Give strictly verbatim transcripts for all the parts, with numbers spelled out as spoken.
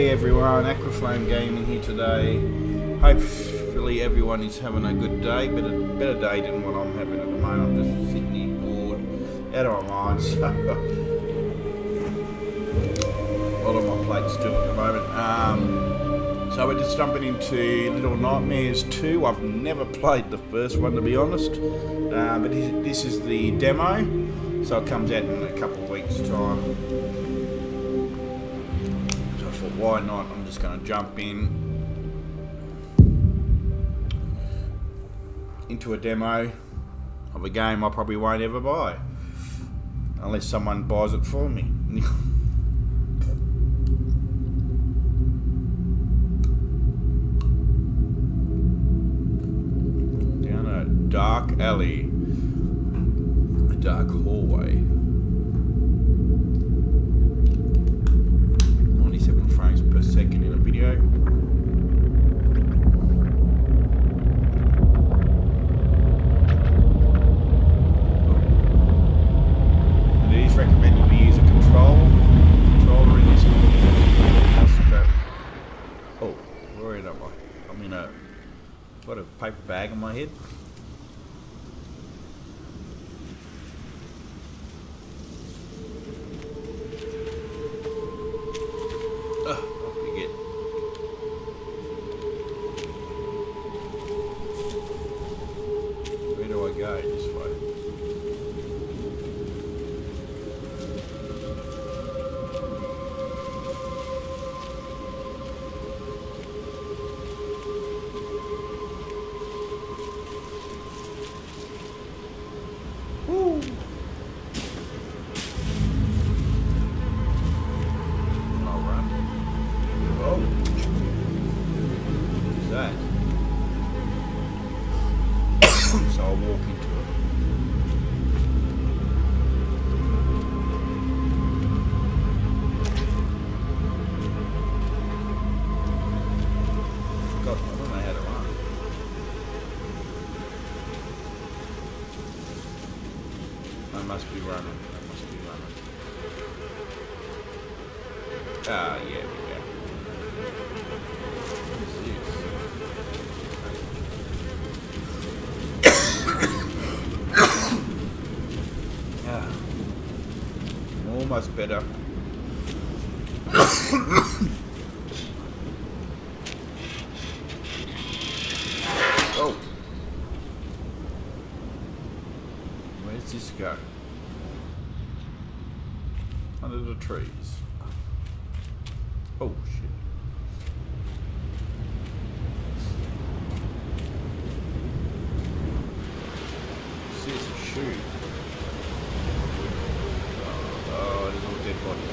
Hey everyone, Aquaflame Gaming here today. Hopefully everyone is having a good day, but a better day than what I'm having at the moment. I'm just sitting here bored, out of my mind, so a lot on my plate still at the moment. Um, so we're just jumping into Little Nightmares two. I've never played the first one, to be honest, uh, but this is the demo, so it comes out in a couple of weeks' time. Why not? I'm just going to jump in into a demo of a game I probably won't ever buy unless someone buys it for me. Down a dark alley, a dark hallway. Frames per second in a video. It is recommended we use a control controller in this one. Oh, where am I? I'm in a what a paper bag on my head. Ah, yeah, we go. What is this? Ah, almost better. Oh, where does this go? Under the trees. Oh shit. See, it's a shoe. Oh, oh, there's all dead bodies.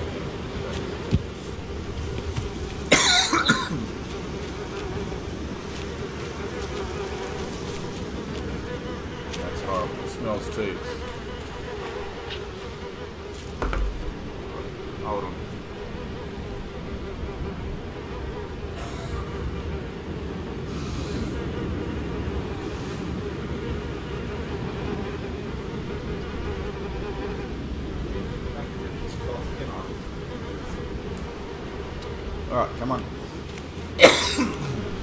That's horrible. It smells too. Hold on. Alright, come on.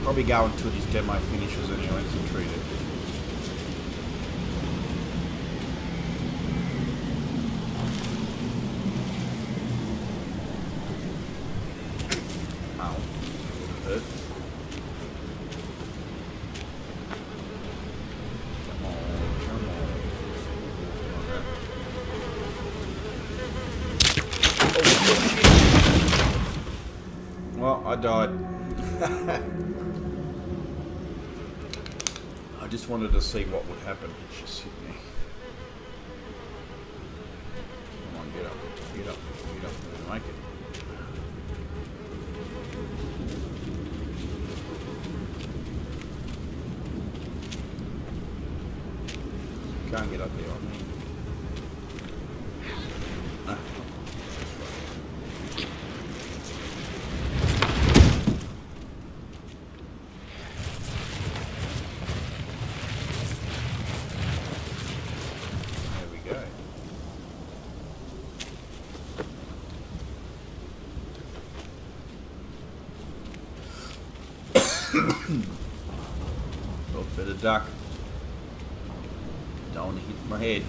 Probably go until this demo finishes anyway, and treat it. Ow. It hurts. Come on, come on. Oh, shit. Well, I died. I just wanted to see what would happen. It just hit me. Come on, get up, get up, get up, and make it. Can't get up there on me. Go for the duck. Don't hit my head.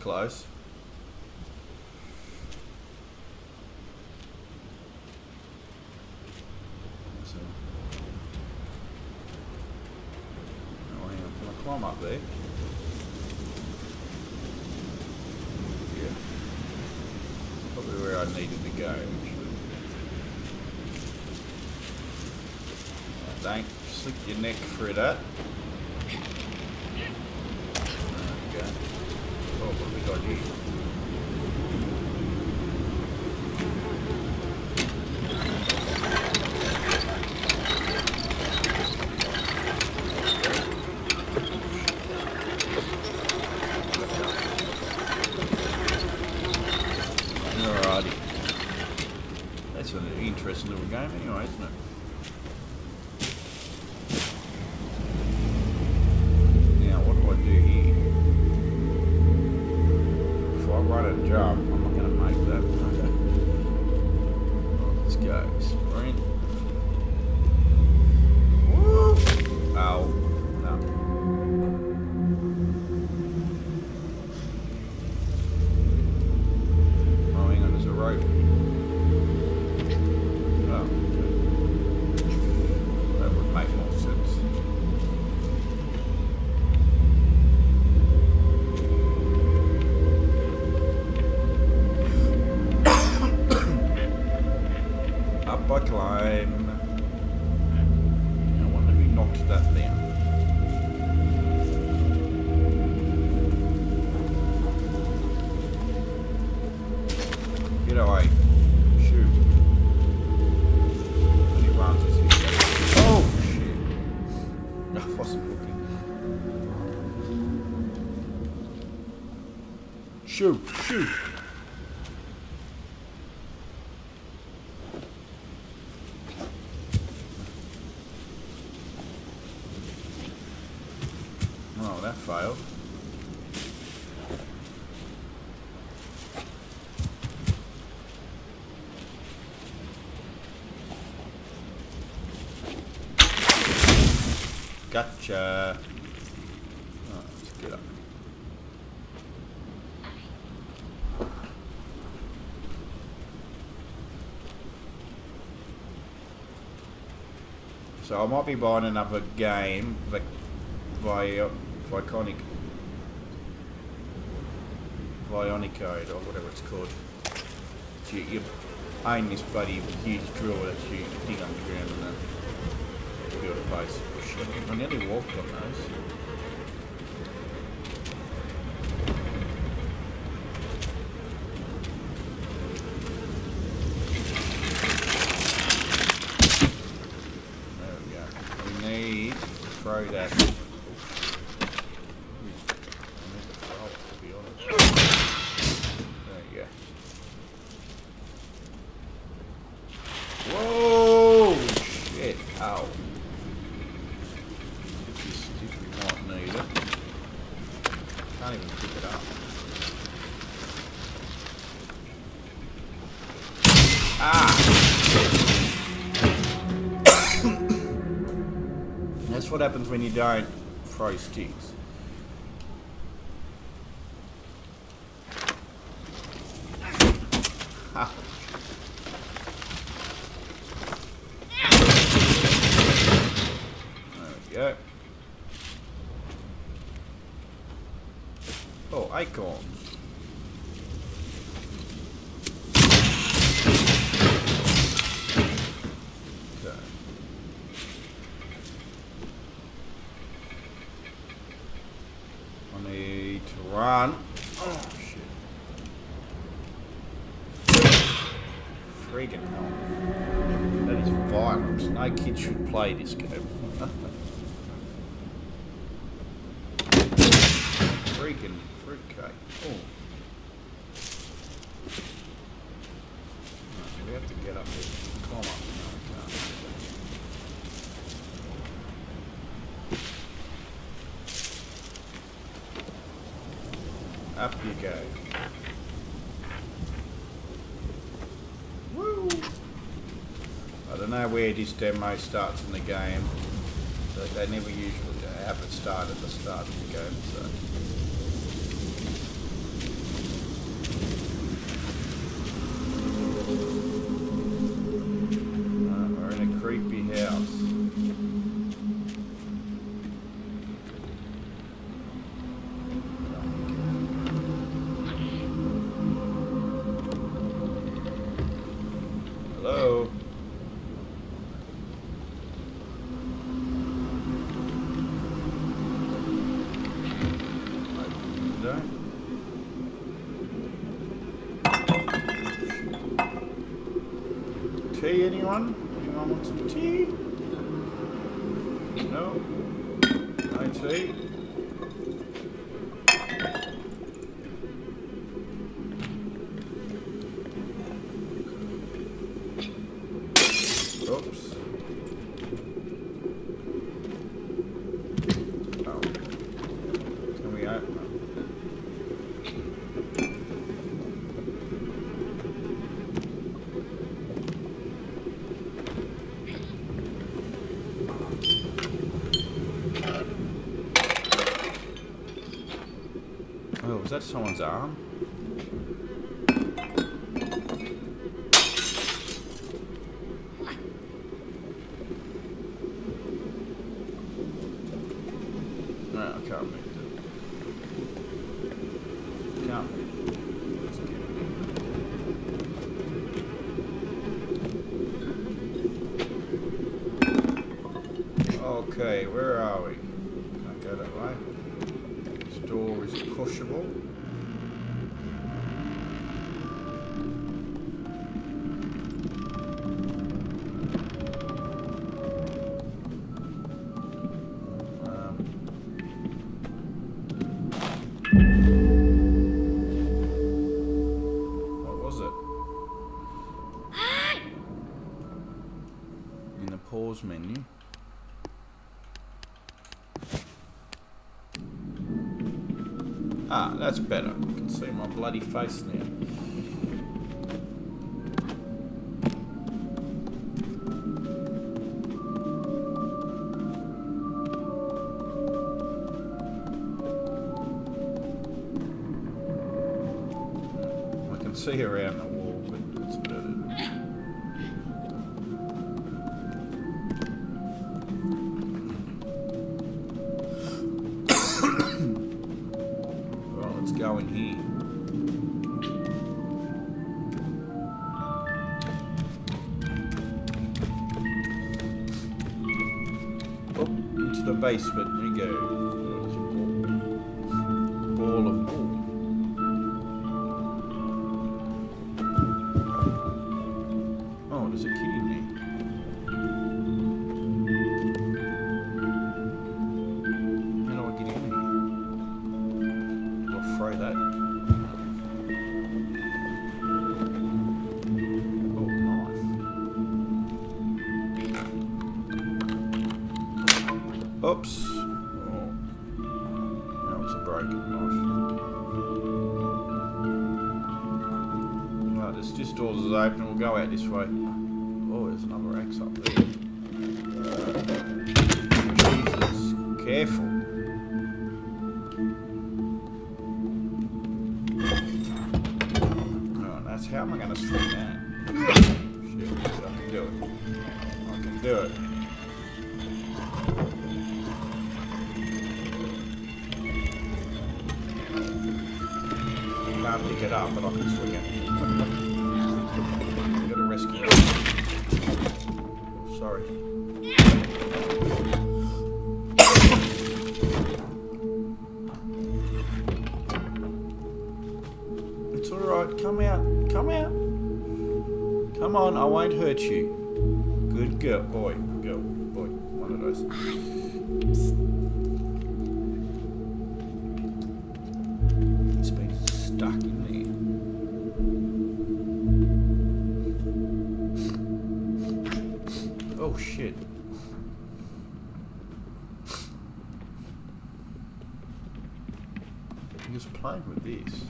Close. So, oh, hang on, can I climb up there? Yeah. Probably where I needed to go, actually. Don't slick your neck through that. Shoot, shoot. Oh, that failed. Gotcha. So I might be buying another game, like Vi Vionic, Vionic code or whatever it's called. So you, you aim this bloody huge drill that you dig underground and then you build a base. Shit, I nearly walked on those. Throw that. I need to throw it, to be honest. There you go. Whoa! Shit, ow. This we might need it. Can't even pick it up. Ah! Shit. What happens when you don't throw sticks? Ha. There we go. Oh, acorns. on. Oh, shit. Freaking hell. That is violence. No kid should play this game. Freaking fruitcake. Oh. We have to get up here. Come on. Up you go. Woo! I don't know where this demo starts in the game. They, they never usually have it start at the start of the game, so. Anyone? Anyone want some tea? No? No tea? Oops. Oh. Can we open it? Is that someone's arm? No, I can't move it. Can't move it. Okay, where are we? Can't go that way. This door is pushable. Menu. Ah, that's better. I can see my bloody face now. I can see around the wall, but it's better. The basement, we go. Ball of wool. Oh, there's a kid in there. How do I get in here? I'll throw that. Oops. Oh. That was a broken knife. Right, this, this door is open. We'll go out this way. Oh, there's another axe up there. Uh, Jesus. Careful. Alright, that's how am I going to swing that? Shit, I can do it. I can do it. I can't pick it up, but I can swing it. I've got to rescue it. Oh, sorry. Come on, I won't hurt you. Good girl. Boy. Girl. Boy. One of those. It's been stuck in there. Oh, shit. I'm just playing with this.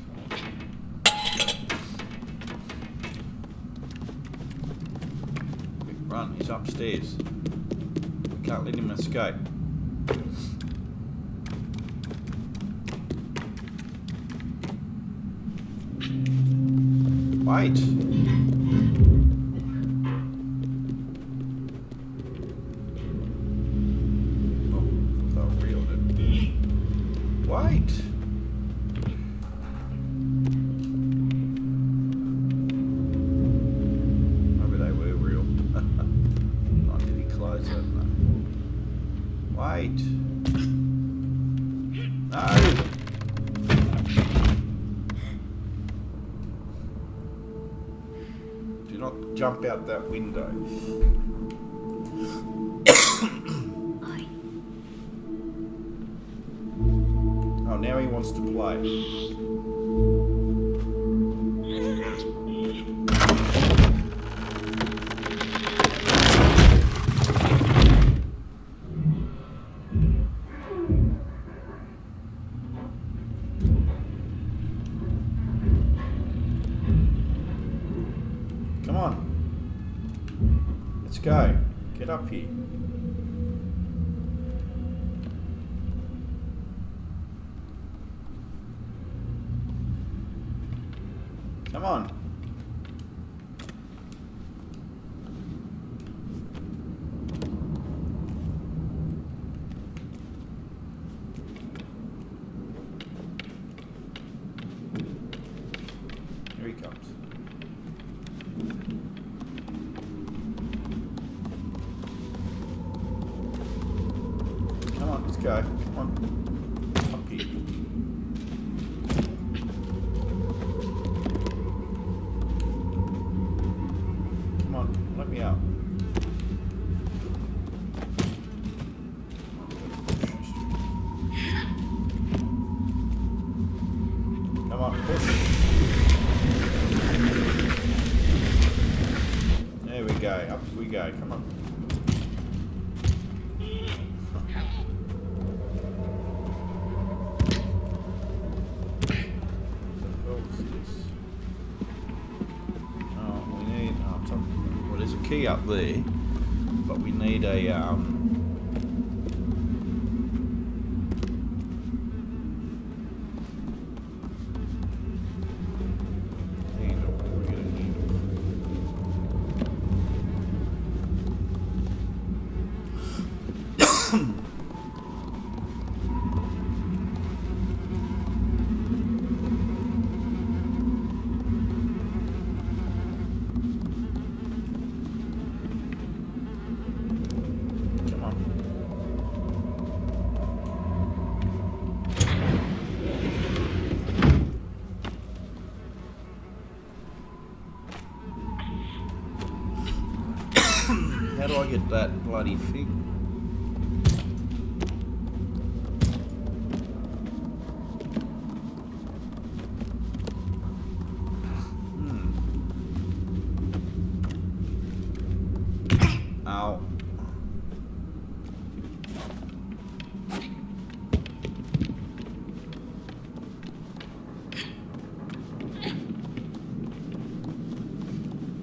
Run, he's upstairs. We can't let him escape. Wait. Oh, I reeled it. Wait. Jump out that window. Oh, now he wants to play. Come on. Let's go. Get up here. Come on. Here he comes. Go. Come on. Up here. Come on. Let me out. Come on. Push. There we go. Up we go. Come on. Up there, but we need a um, handle. We'll get a handle. How do I get that bloody thing? Hmm. Ow.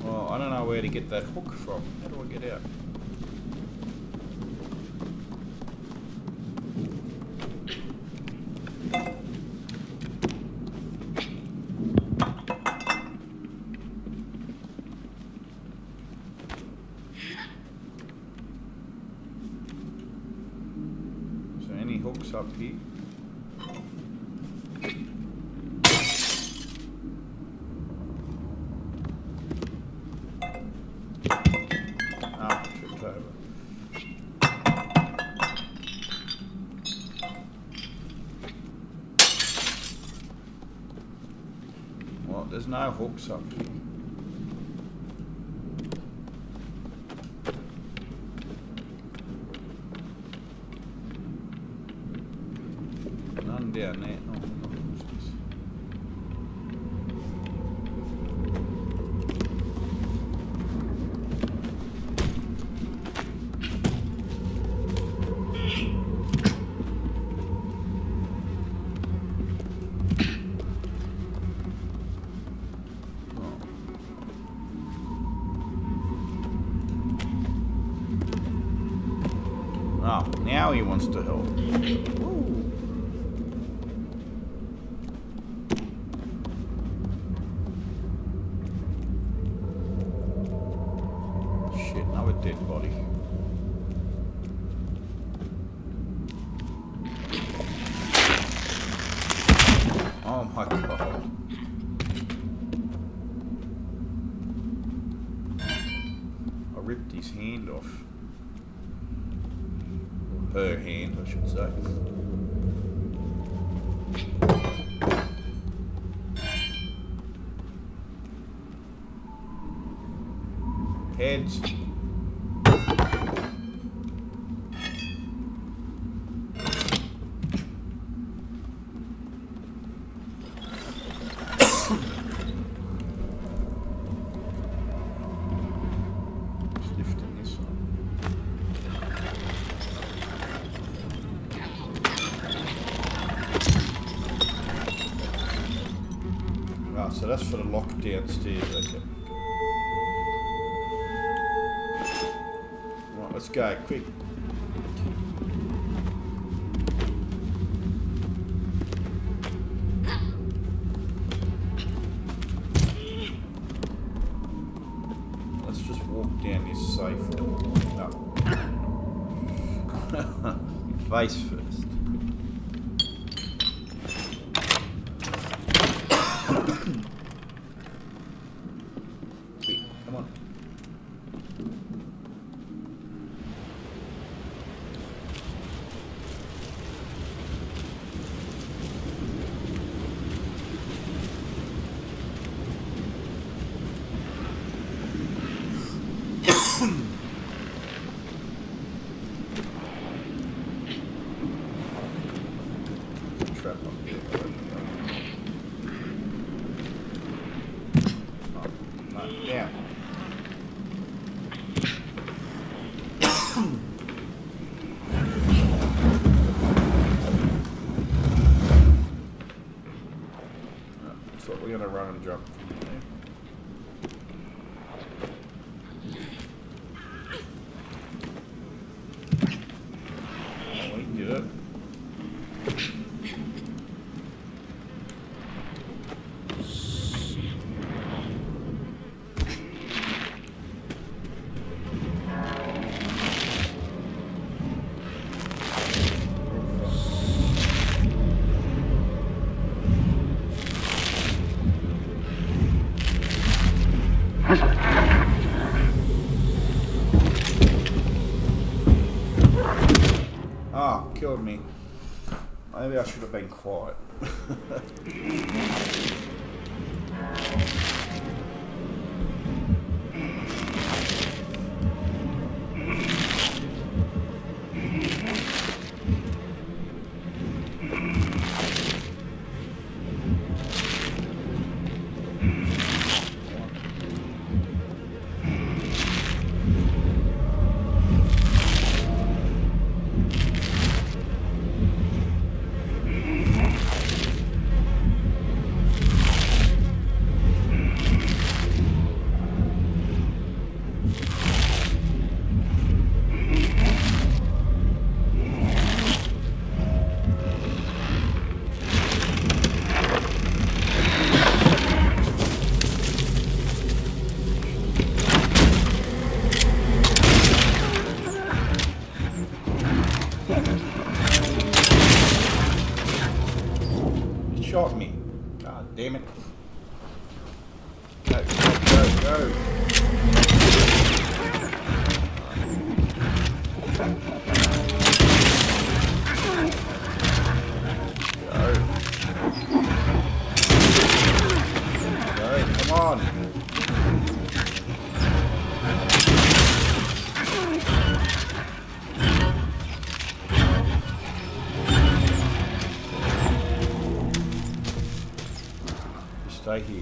Oh, I don't know where to get that hook from. How do I get out? Hooks up here. Ah, tripped over. Well, there's no hooks up here. ideia, né? Não, não, não fiz. Now he wants to help. Ooh. Shit, now a dead body. Oh my god. I ripped his hand off. Her hand, I should say. Heads. So that's for the lock downstairs, okay. Right, let's go, quick. Let's just walk down this safe. No. Face first. Jump from there. Oh, we can get it. Killed me. Maybe I should have been quiet. Shot me. God damn it. Go, go, go, go. Go. Go, come on. right here.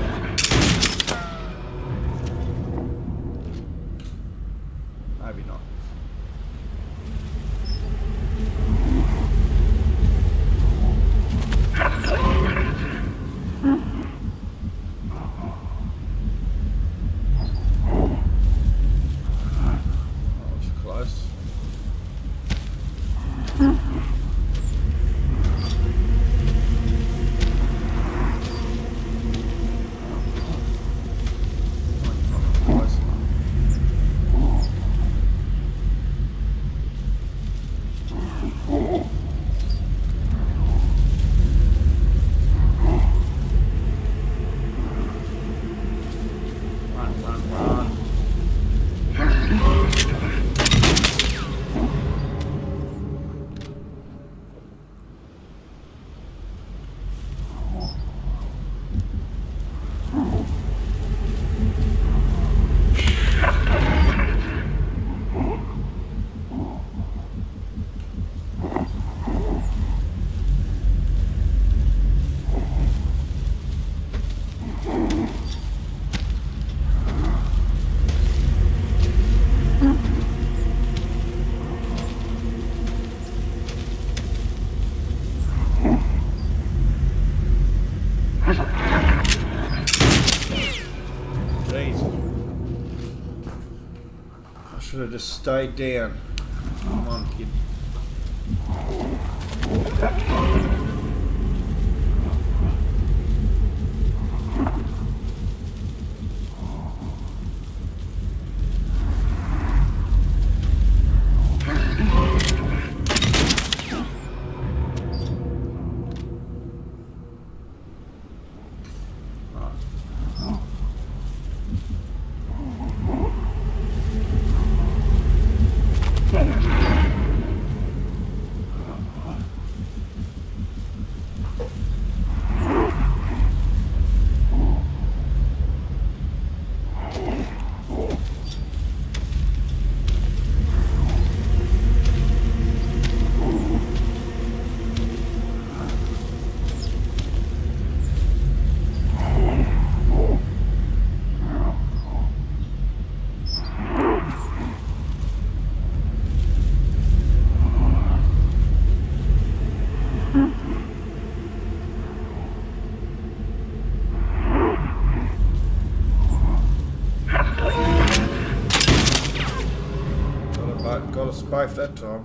Maybe not. Should have just stayed down. Come on, kid. Survived that time.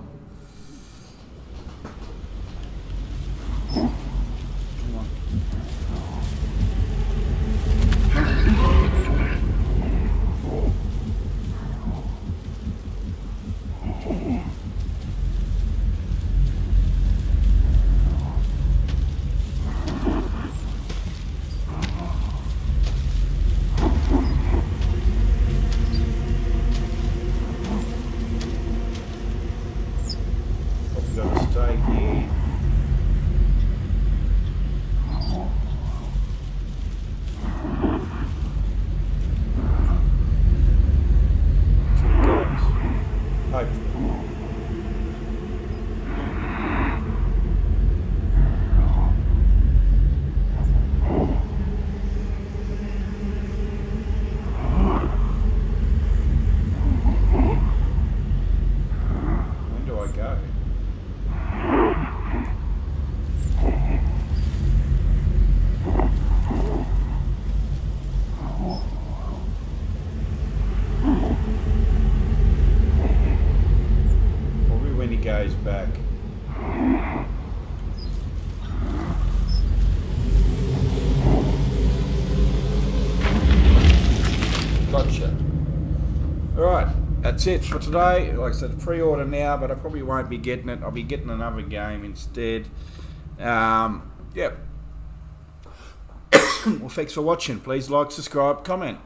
That's it for today. Like I said, pre-order now, but I probably won't be getting it. I'll be getting another game instead. Um, yeah. Well, thanks for watching. Please like, subscribe, comment.